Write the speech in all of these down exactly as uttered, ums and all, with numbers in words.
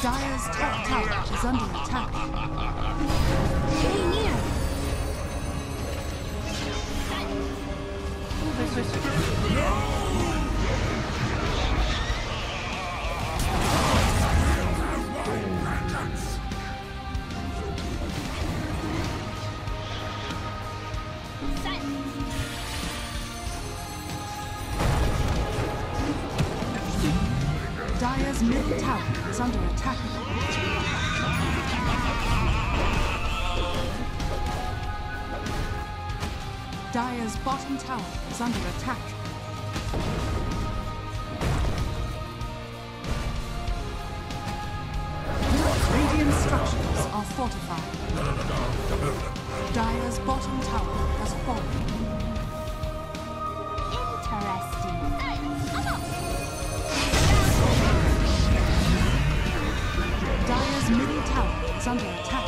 Dire's top tower is under attack. Getting near. Dire's middle tower is under attack. Dire's bottom tower is under attack. Radiant structures are fortified. Dire's bottom tower has fallen. Interesting. Dire's middle tower is under attack.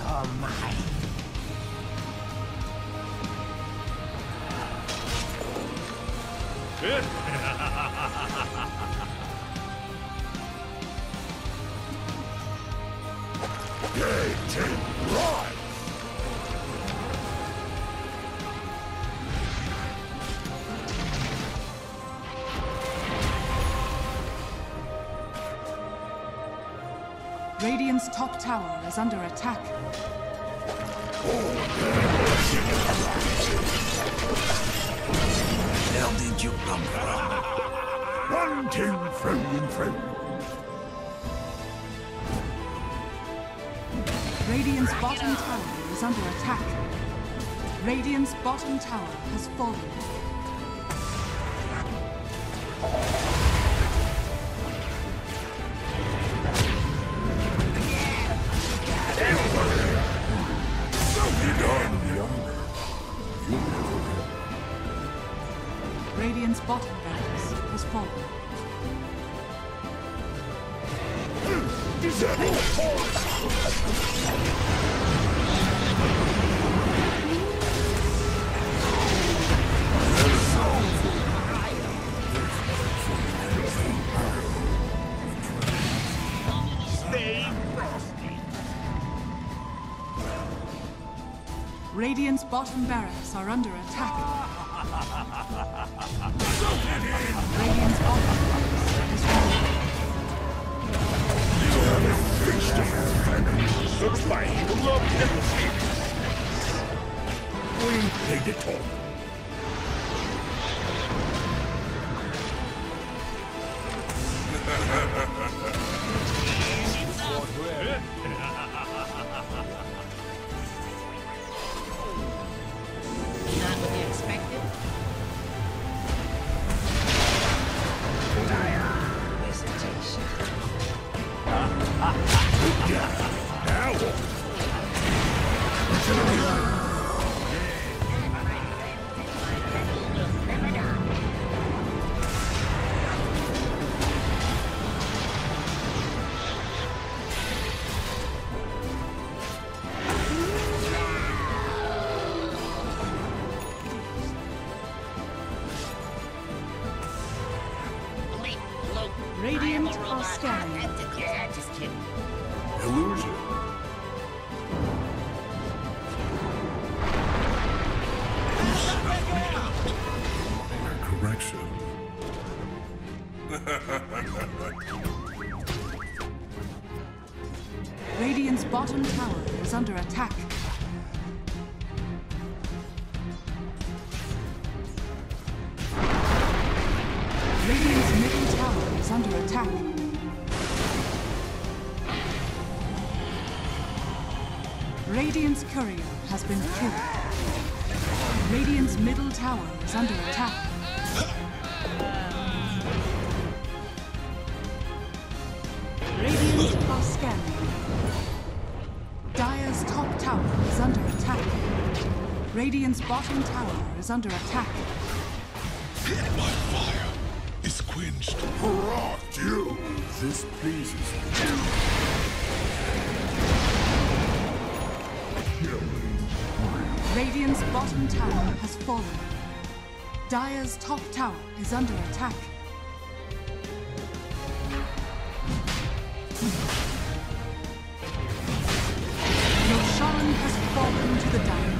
You're mine. Good. They take life. Radiant's top tower is under attack. Oh, where did you come from? One team friend and friend. Radiant's bottom tower is under attack. Radiant's bottom tower has fallen. Radiant's bottom barracks has fallen. Radiant's bottom barracks are under attack. Radiant's bottom barracks is falling. Looks like you love them. We played it all. Radiant are scanning. Yeah, just kidding. Illusion. Correction. Radiant's bottom tower is under attack. Radiant's middle tower is under attack. Radiant's courier has been killed. Radiant's middle tower is under attack. Radiant are scanning. Dire's top tower is under attack. Radiant's bottom tower is under attack. My fire is quenched. Hurrah, you! This pleases me. Radiant's bottom tower has fallen. Dire's top tower is under attack. Yosharan has fallen to the dire.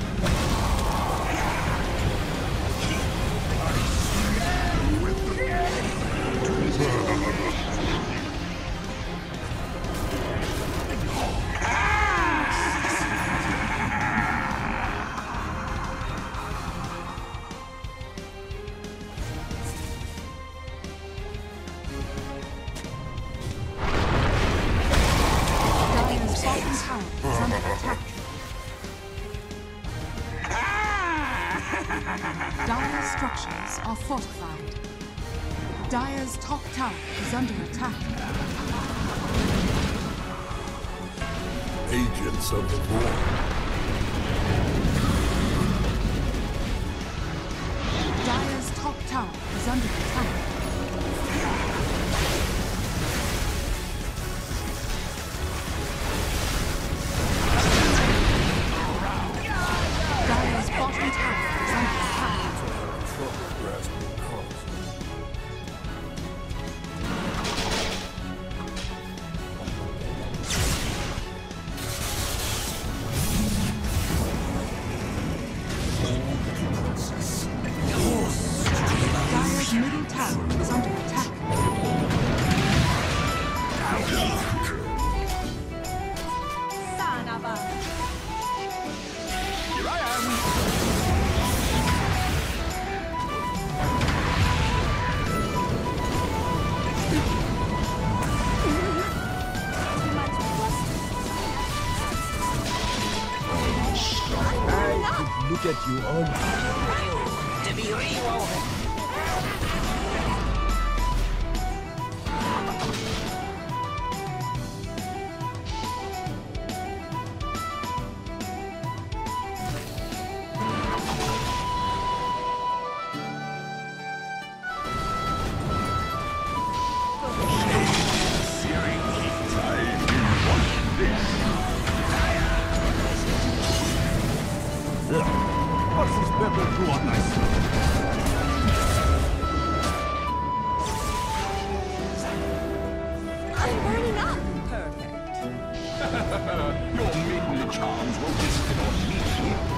Dire's structures are fortified. Dire's top tower is under attack. Agents of the war. Dire's top tower is under attack. Look at you all. To be reborn. Your maidenly charms will disappoint me.